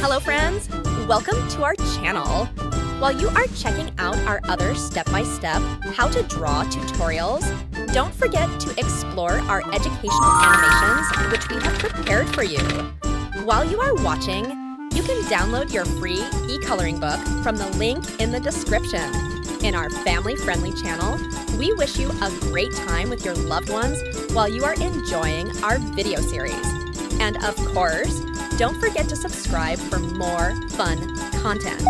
Hello friends, welcome to our channel. While you are checking out our other step-by-step how to draw tutorials, don't forget to explore our educational animations which we have prepared for you. While you are watching, you can download your free e-coloring book from the link in the description. In our family-friendly channel, we wish you a great time with your loved ones while you are enjoying our video series. And of course, don't forget to subscribe for more fun content.